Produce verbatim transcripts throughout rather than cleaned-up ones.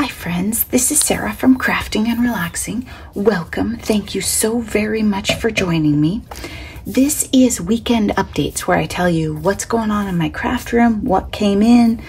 Hi friends, this is Sarah from Crafting and Relaxing. Welcome, thank you so very much for joining me. This is weekend updates where I tell you what's going on in my craft room, what came in,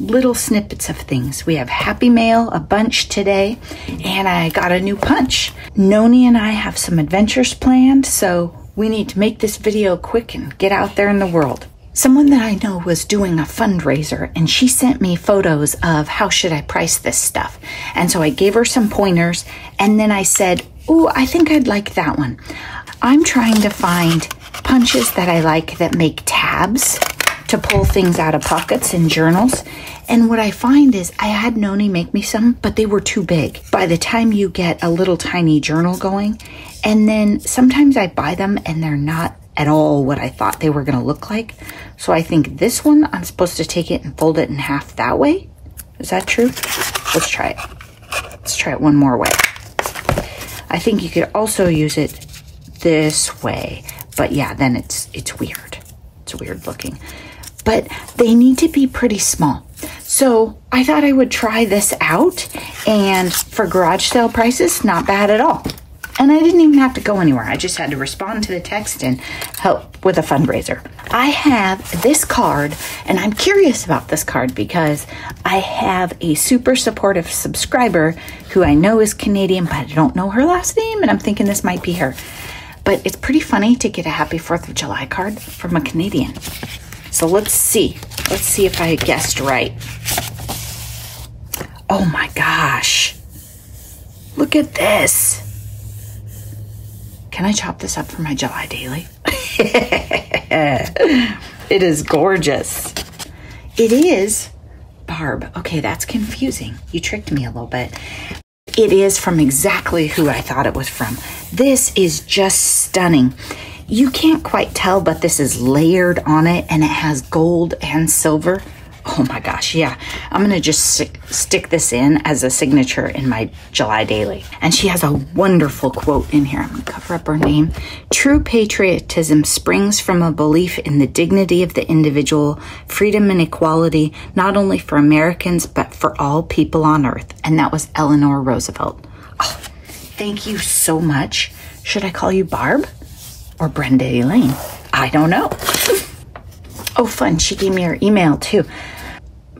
little snippets of things. We have happy mail, a bunch today, and I got a new punch. Noni and I have some adventures planned, so we need to make this video quick and get out there in the world. Someone that I know was doing a fundraiser and she sent me photos of how should I price this stuff. And so I gave her some pointers and then I said, oh, I think I'd like that one. I'm trying to find punches that I like that make tabs to pull things out of pockets and journals. And what I find is I had Noni make me some, but they were too big. By the time you get a little tiny journal going, and then sometimes I buy them and they're not at all what I thought they were gonna look like. So I think this one, I'm supposed to take it and fold it in half that way. Is that true? Let's try it. Let's try it one more way. I think you could also use it this way, but yeah, then it's it's weird. It's weird looking. But they need to be pretty small. So I thought I would try this out, and for garage sale prices, not bad at all. And I didn't even have to go anywhere. I just had to respond to the text and help with a fundraiser. I have this card, and I'm curious about this card because I have a super supportive subscriber who I know is Canadian, but I don't know her last name, and I'm thinking this might be her. But it's pretty funny to get a happy fourth of July card from a Canadian. So let's see. Let's see if I guessed right. Oh my gosh. Look at this. Can I chop this up for my July daily? It is gorgeous. It is Barb. Okay, that's confusing. You tricked me a little bit. It is from exactly who I thought it was from. This is just stunning. You can't quite tell, but this is layered on it and it has gold and silver. Oh my gosh, yeah. I'm gonna just stick this in as a signature in my July daily. And she has a wonderful quote in here. I'm gonna cover up her name. True patriotism springs from a belief in the dignity of the individual, freedom and equality, not only for Americans, but for all people on earth. And that was Eleanor Roosevelt. Oh, thank you so much. Should I call you Barb or Brendaelaine? I don't know. Oh, fun, she gave me her email too.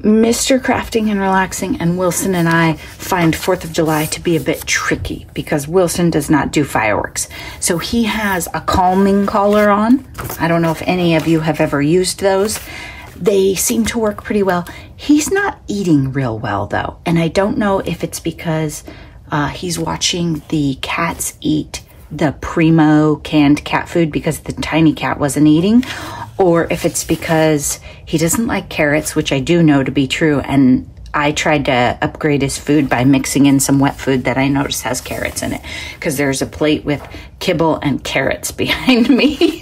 Mister Crafting and Relaxing and Wilson and I find fourth of July to be a bit tricky because Wilson does not do fireworks. So he has a calming collar on. I don't know if any of you have ever used those. They seem to work pretty well. He's not eating real well though. And I don't know if it's because uh, he's watching the cats eat the Primo canned cat food because the tiny cat wasn't eating, or if it's because he doesn't like carrots, which I do know to be true, and I tried to upgrade his food by mixing in some wet food that I noticed has carrots in it, because there's a plate with kibble and carrots behind me.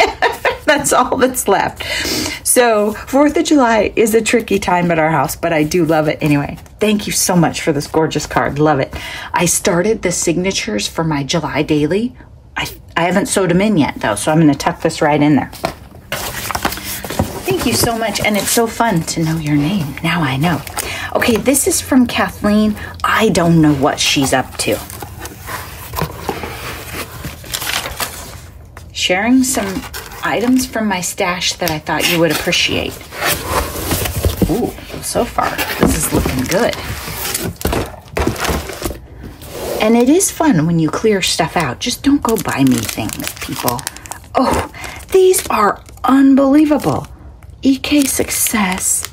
That's all that's left. So fourth of July is a tricky time at our house, but I do love it anyway. Thank you so much for this gorgeous card. Love it. I started the signatures for my July daily. I, I haven't sewed them in yet, though, so I'm going to tuck this right in there. Thank you so much, and it's so fun to know your name. Now I know. Okay, this is from Kathleen. I don't know what she's up to. Sharing some items from my stash that I thought you would appreciate. Ooh, so far, this is looking good. And it is fun when you clear stuff out. Just don't go buy me things, people. Oh, these are unbelievable. E K Success.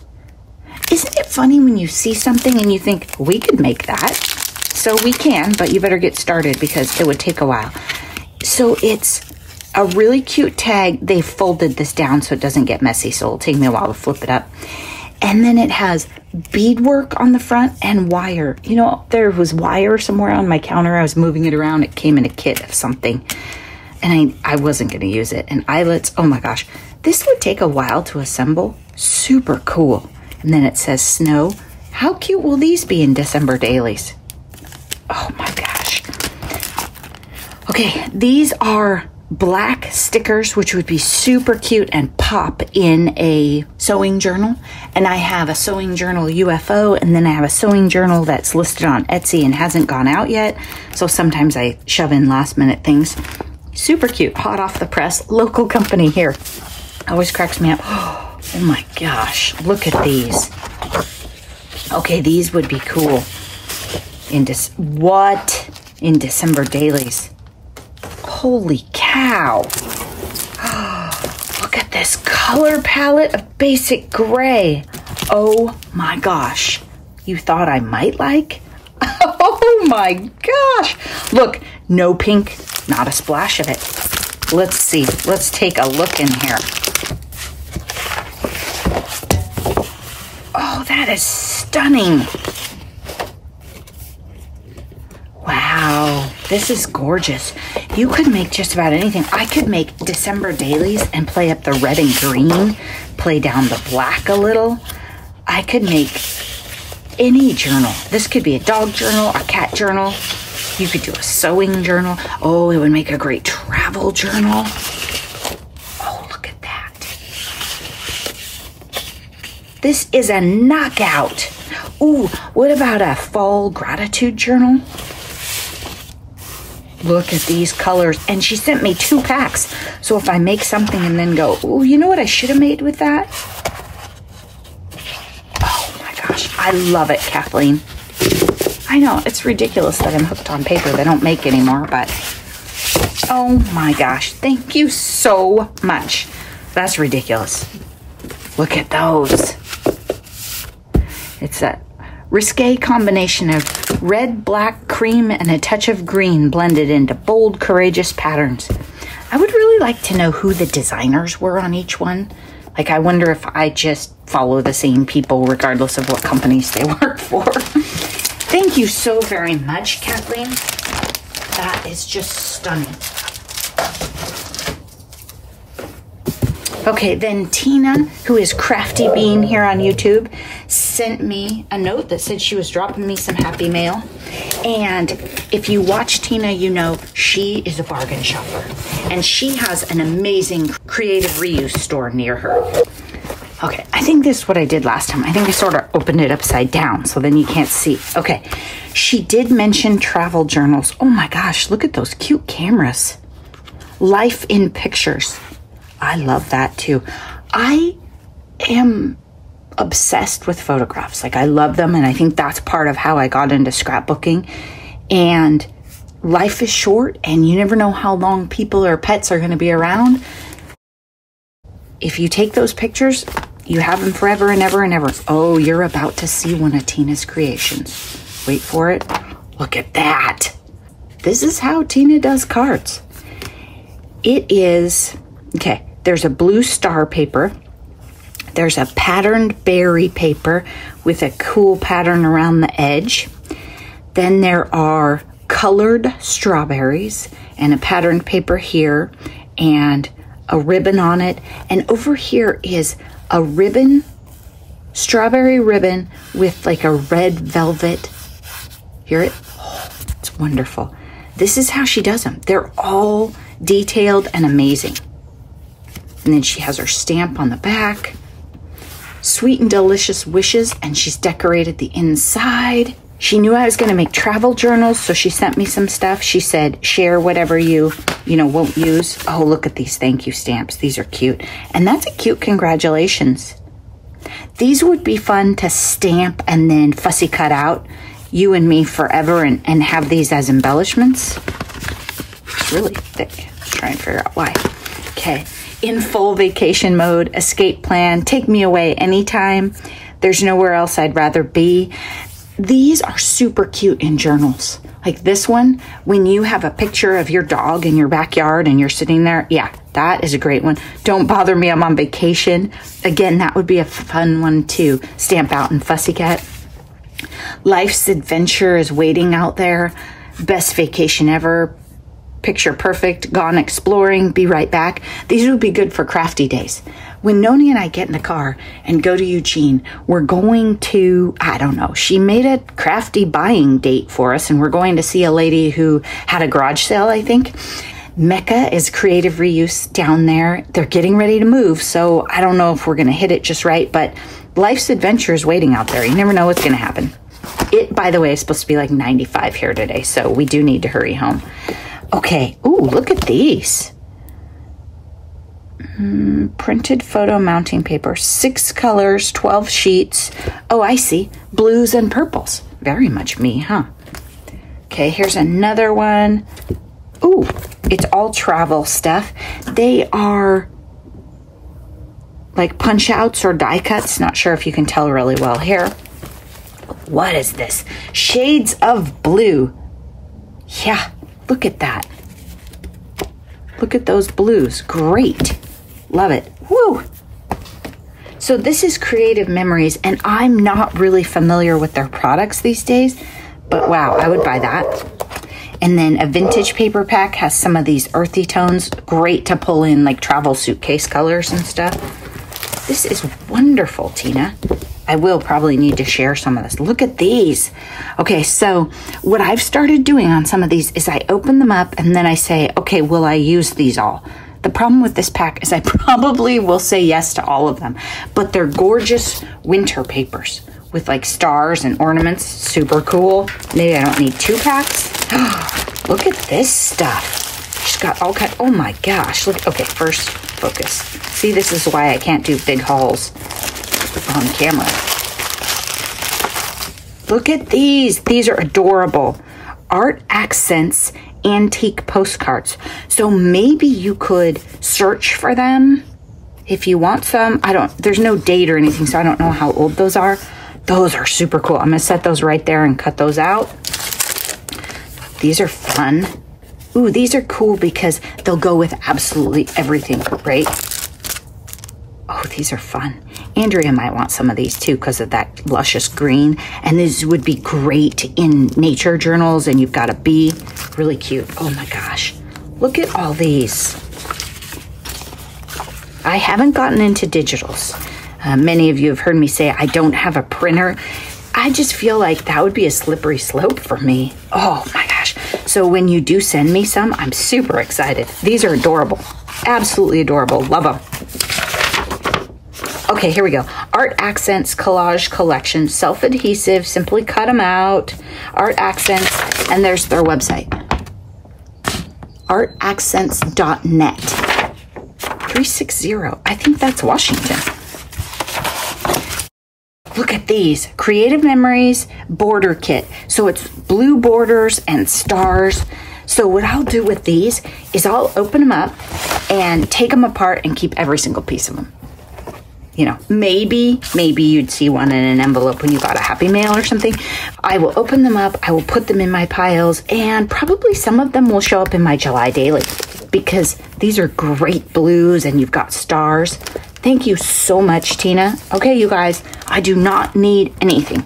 Isn't it funny when you see something and you think, we could make that? So we can, but you better get started because it would take a while. So it's a really cute tag. They folded this down so it doesn't get messy, so it'll take me a while to flip it up. And then it has beadwork on the front and wire. You know, there was wire somewhere on my counter. I was moving it around. It came in a kit of something. And I, I wasn't going to use it. And eyelets, oh my gosh. This would take a while to assemble. Super cool. And then it says snow. How cute will these be in December dailies? Oh my gosh. Okay, these are black stickers, which would be super cute and pop in a sewing journal. And I have a sewing journal U F O, and then I have a sewing journal that's listed on Etsy and hasn't gone out yet. So sometimes I shove in last minute things. Super cute, hot off the press, local company here. Always cracks me up. Oh my gosh, look at these. Okay, these would be cool. In Dec- what? In December dailies. Holy cow. Oh, look at this color palette of Basic Gray. Oh my gosh. You thought I might like? Oh my gosh. Look, no pink, not a splash of it. Let's see. Let's take a look in here. Oh, that is stunning. Wow. This is gorgeous. You could make just about anything. I could make December dailies and play up the red and green, play down the black a little. I could make any journal. This could be a dog journal, a cat journal. You could do a sewing journal. Oh, it would make a great travel journal. Oh, look at that. This is a knockout. Ooh, what about a fall gratitude journal? Look at these colors. And she sent me two packs. So if I make something and then go, oh, you know what I should have made with that? Oh my gosh. I love it, Kathleen. I know, it's ridiculous that I'm hooked on paper. They don't make anymore, but oh my gosh. Thank you so much. That's ridiculous. Look at those. It's that risque combination of red, black, cream, and a touch of green blended into bold, courageous patterns. I would really like to know who the designers were on each one. Like, I wonder if I just follow the same people regardless of what companies they work for. Thank you so very much, Kathleen. That is just stunning. Okay, then Tina, who is Crafty Bean here on YouTube, sent me a note that said she was dropping me some happy mail. And if you watch Tina, you know she is a bargain shopper. And she has an amazing creative reuse store near her. Okay, I think this is what I did last time. I think I sort of opened it upside down, so then you can't see. Okay, she did mention travel journals. Oh my gosh, look at those cute cameras. Life in pictures. I love that too. I am obsessed with photographs. Like, I love them, and I think that's part of how I got into scrapbooking. And life is short, and you never know how long people or pets are going to be around. If you take those pictures, you have them forever and ever and ever. Oh, you're about to see one of Tina's creations. Wait for it. Look at that. This is how Tina does cards. It is... Okay, there's a blue star paper. There's a patterned berry paper with a cool pattern around the edge. Then there are colored strawberries and a patterned paper here and a ribbon on it. And over here is a ribbon, strawberry ribbon with like a red velvet. Hear it? Oh, it's wonderful. This is how she does them. They're all detailed and amazing. And then she has her stamp on the back. Sweet and delicious wishes, and she's decorated the inside. She knew I was going to make travel journals, so she sent me some stuff. She said, share whatever you, you know, won't use. Oh, look at these thank you stamps. These are cute. And that's a cute congratulations. These would be fun to stamp and then fussy cut out, you and me forever, and, and have these as embellishments. It's really thick. Try and figure out why. Okay. In full vacation mode, escape plan, take me away anytime. There's nowhere else I'd rather be. These are super cute in journals. Like this one, when you have a picture of your dog in your backyard and you're sitting there, yeah, that is a great one. Don't bother me, I'm on vacation. Again, that would be a fun one to stamp out and fussy cat. Life's adventure is waiting out there. Best vacation ever. Picture perfect, gone exploring, be right back. These would be good for crafty days. When Noni and I get in the car and go to Eugene, we're going to, I don't know, she made a crafty buying date for us, and we're going to see a lady who had a garage sale, I think. Mecca is creative reuse down there. They're getting ready to move, so I don't know if we're gonna hit it just right, but life's adventure is waiting out there. You never know what's gonna happen. It, by the way, is supposed to be like ninety-five here today, so we do need to hurry home. Okay, ooh, look at these. Mm, printed photo mounting paper, six colors, twelve sheets. Oh, I see, blues and purples. Very much me, huh? Okay, here's another one. Ooh, it's all travel stuff. They are like punch outs or die cuts. Not sure if you can tell really well here. What is this? Shades of blue. Yeah, look at that. Look at those blues. Great. Love it. Woo! So this is Creative Memories, and I'm not really familiar with their products these days, but wow, I would buy that. And then a vintage paper pack has some of these earthy tones. Great to pull in like travel suitcase colors and stuff. This is wonderful, Tina. I will probably need to share some of this. Look at these. Okay, so what I've started doing on some of these is I open them up and then I say, okay, will I use these all? The problem with this pack is I probably will say yes to all of them, but they're gorgeous winter papers with like stars and ornaments. Super cool. Maybe I don't need two packs. Look at this stuff. She's got all kinds. Oh my gosh. Look. Okay, first focus. See, this is why I can't do big hauls on camera. Look at these. These are adorable. Art Accents antique postcards. So maybe you could search for them if you want some. I don't, there's no date or anything, so I don't know how old those are. Those are super cool. I'm gonna set those right there and cut those out. These are fun. Ooh, these are cool because they'll go with absolutely everything, right? Oh, these are fun. Andrea might want some of these too because of that luscious green. And these would be great in nature journals, and you've got a bee. Really cute. Oh my gosh. Look at all these. I haven't gotten into digitals. Uh, many of you have heard me say I don't have a printer. I just feel like that would be a slippery slope for me. Oh my gosh. So when you do send me some, I'm super excited. These are adorable. Absolutely adorable. Love them. Okay, here we go. Art Accents Collage Collection, self-adhesive, simply cut them out. Art Accents, and there's their website. Artaccents dot net. three sixty, I think that's Washington. Look at these, Creative Memories Border Kit. So it's blue borders and stars. So what I'll do with these is I'll open them up and take them apart and keep every single piece of them. You know, maybe, maybe you'd see one in an envelope when you got a Happy Mail or something. I will open them up. I will put them in my piles, and probably some of them will show up in my July daily because these are great blues and you've got stars. Thank you so much, Tina. Okay, you guys, I do not need anything.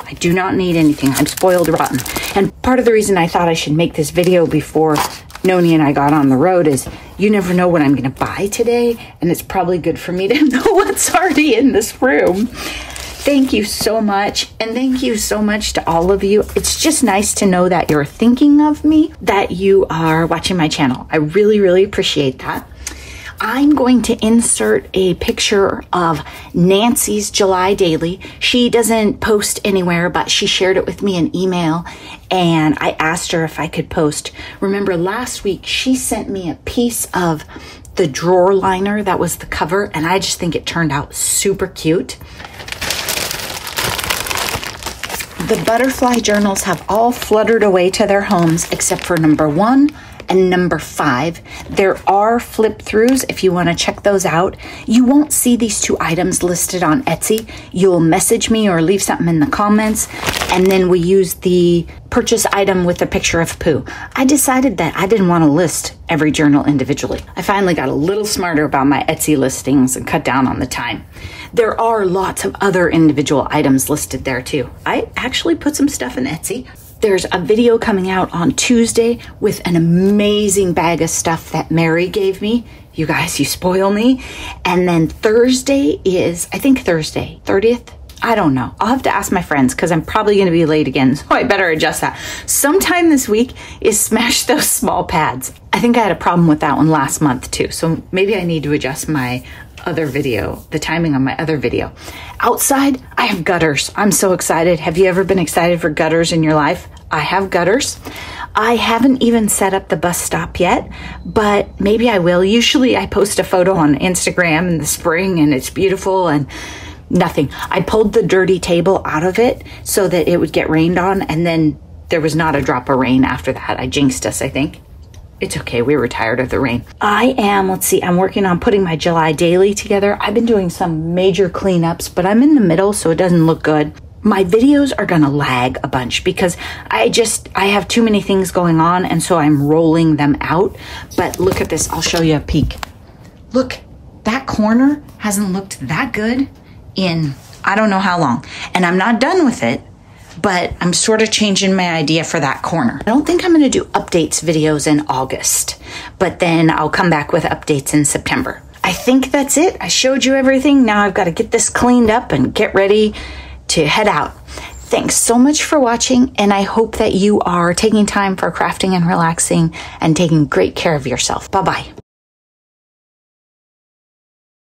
I do not need anything. I'm spoiled rotten. And part of the reason I thought I should make this video before Noni and I got on the road is you never know what I'm going to buy today, and it's probably good for me to know what's already in this room. Thank you so much, and thank you so much to all of you. It's just nice to know that you're thinking of me, that you are watching my channel. I really, really appreciate that. I'm going to insert a picture of Nancy's July Daily. She doesn't post anywhere, but she shared it with me in email, and I asked her if I could post. Remember last week, she sent me a piece of the drawer liner that was the cover, and I just think it turned out super cute. The butterfly journals have all fluttered away to their homes except for number one, and number five. There are flip throughs if you want to check those out. You won't see these two items listed on Etsy. You'll message me or leave something in the comments, and then we use the purchase item with a picture of poo. I decided that I didn't want to list every journal individually. I finally got a little smarter about my Etsy listings and cut down on the time. There are lots of other individual items listed there too. I actually put some stuff in Etsy. There's a video coming out on Tuesday with an amazing bag of stuff that Mary gave me. You guys, you spoil me. And then Thursday is, I think Thursday, thirtieth, I don't know. I'll have to ask my friends because I'm probably going to be late again, so I better adjust that. Sometime this week is smash those small pads. I think I had a problem with that one last month too, so maybe I need to adjust my other video, the timing on my other video. Outside, I have gutters. I'm so excited. Have you ever been excited for gutters in your life? I have gutters. I haven't even set up the bus stop yet, but maybe I will. Usually I post a photo on Instagram in the spring and it's beautiful and nothing. I pulled the dirty table out of it so that it would get rained on, and then there was not a drop of rain after that. I jinxed us, I think. It's okay, we were tired of the rain. I am, let's see, I'm working on putting my July daily together. I've been doing some major cleanups, but I'm in the middle, so it doesn't look good. My videos are gonna lag a bunch because I just, I have too many things going on, and so I'm rolling them out. But look at this, I'll show you a peek. Look, that corner hasn't looked that good in I don't know how long, and I'm not done with it, but I'm sort of changing my idea for that corner. I don't think I'm gonna do updates videos in August, but then I'll come back with updates in September. I think that's it. I showed you everything. Now I've got to get this cleaned up and get ready to head out. Thanks so much for watching, and I hope that you are taking time for crafting and relaxing and taking great care of yourself. Bye-bye.